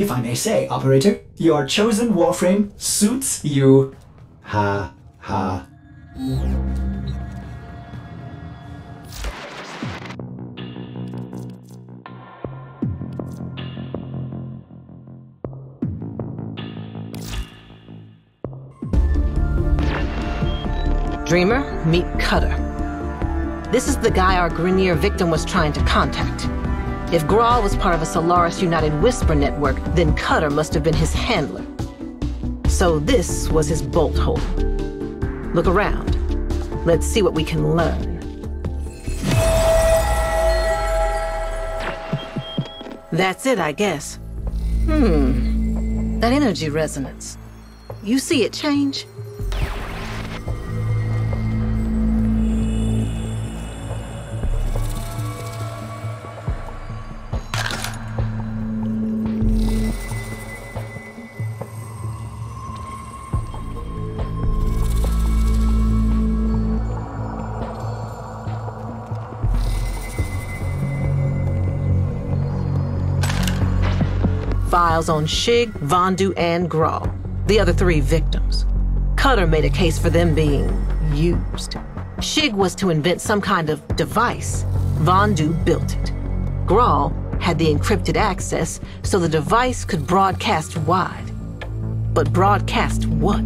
if I may say, operator. Your chosen Warframe suits you. Ha ha. Dreamer, meet Cutter. This is the guy our Grineer victim was trying to contact. If Grawl was part of a Solaris United whisper network, then Cutter must have been his handler. So this was his bolt hole. Look around. Let's see what we can learn. That's it, I guess. That energy resonance. You see it change? Files on Shig, Vondu, and Grawl, the other three victims. Cutter made a case for them being used. Shig was to invent some kind of device. Vondu built it. Grawl had the encrypted access, so the device could broadcast wide. But broadcast what?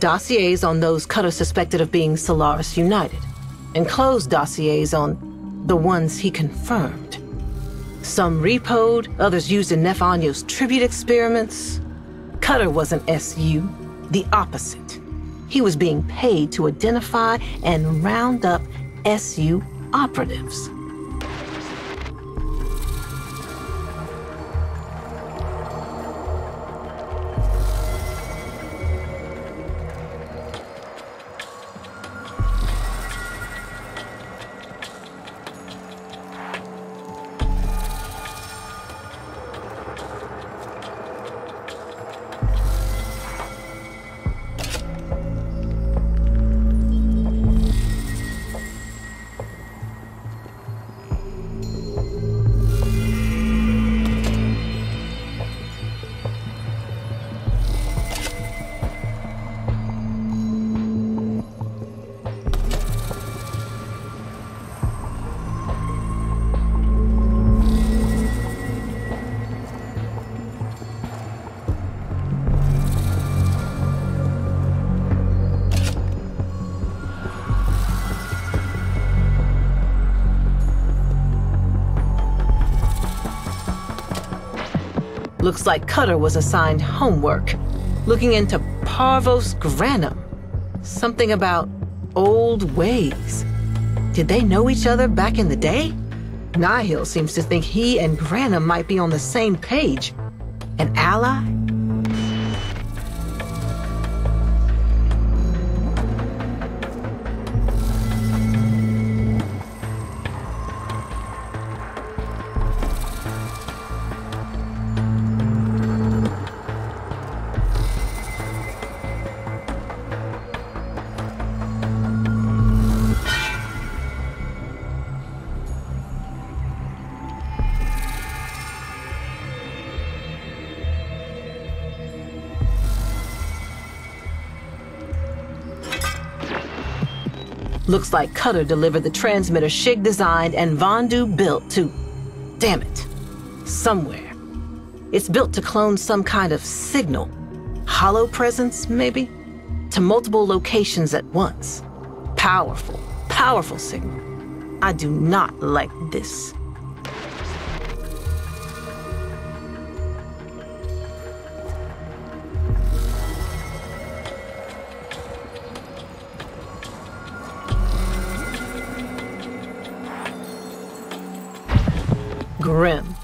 Dossiers on those Cutter suspected of being Solaris United, and closed dossiers on the ones he confirmed. Some repoed, others used in Nefanyo's tribute experiments. Cutter wasn't SU, the opposite. He was being paid to identify and round up SU operatives. Looks like Cutter was assigned homework, looking into Parvos Granum. Something about old ways. Did they know each other back in the day? Nihil seems to think he and Granum might be on the same page. An ally? Looks like Cutter delivered the transmitter Shig designed and Vondu built to... damn it. Somewhere. It's built to clone some kind of signal. Hollow presence, maybe? To multiple locations at once. Powerful, powerful signal. I do not like this. Grim.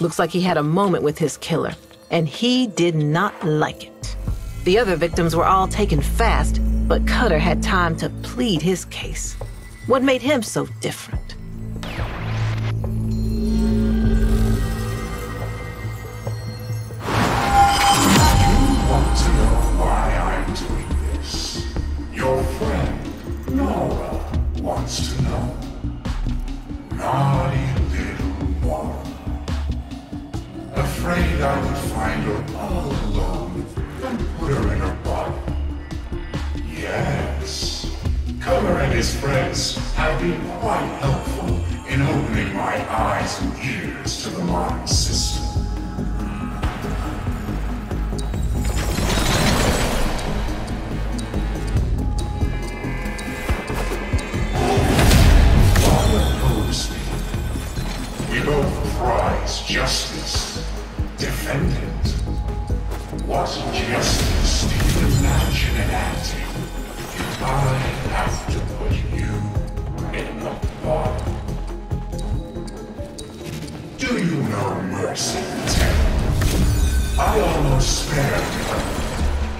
Looks like he had a moment with his killer, and he did not like it. The other victims were all taken fast, but Cutler had time to plead his case. What made him so different? Your friend, Nora, wants to know. Naughty little Nora. Afraid I would find her all alone and put her in her bottle. Yes. Cutler and his friends have been quite helpful in opening my eyes and ears to the modern system. Justice, defendant. What justice do you imagine enacting if I have to put you in the bottle? Do you know mercy, Tenno? I almost spared him.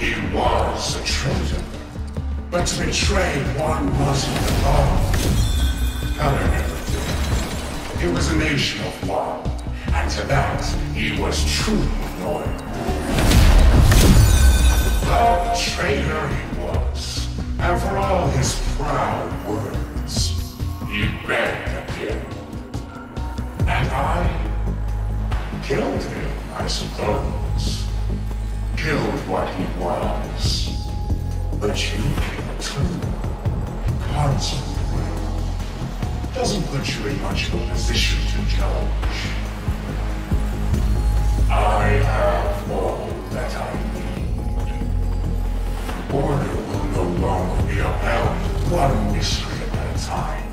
He was a traitor, but to betray one wasn't the law. Cutler never did. It was a nation of law. And to that, he was truly loyal. The traitor he was, and for all his proud words, he begged again. And I killed him, I suppose. Killed what he was. But you killed too. Consequently, doesn't put you in much of a position to judge. I have all that I need. Order will no longer be upheld, one mystery at a time.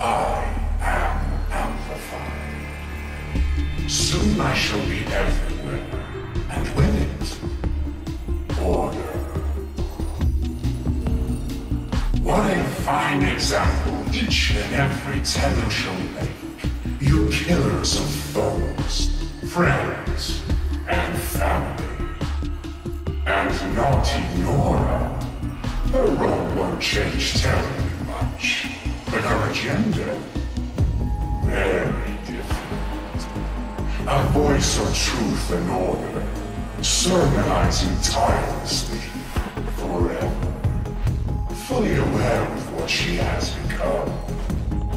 I am amplified. Soon I shall be everywhere, and with it, order. What a fine example each and every Tenno shall make. You killers of foes, friends and family, and naughty Nora. Her role won't change terribly much, but her agenda, very different. A voice of truth and order, sermonizing tirelessly, forever, fully aware of what she has become.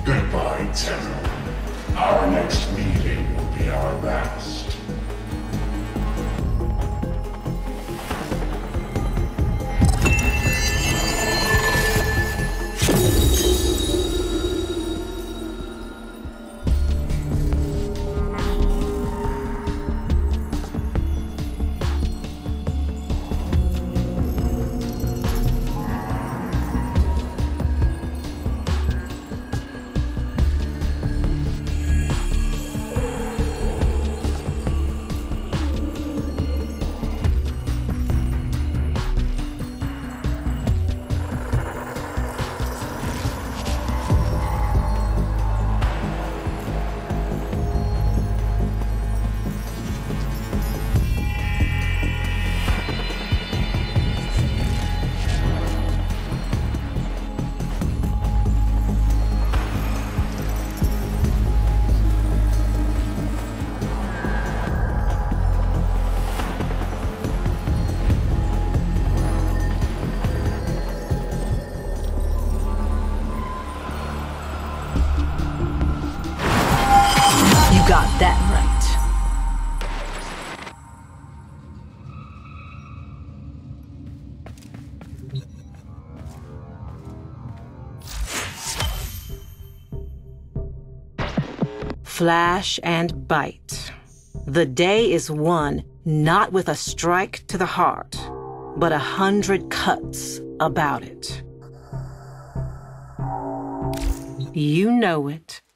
Goodbye, Tenno. Our next meeting will be our last. Slash and bite. The day is won not with a strike to the heart, but 100 cuts about it. You know it.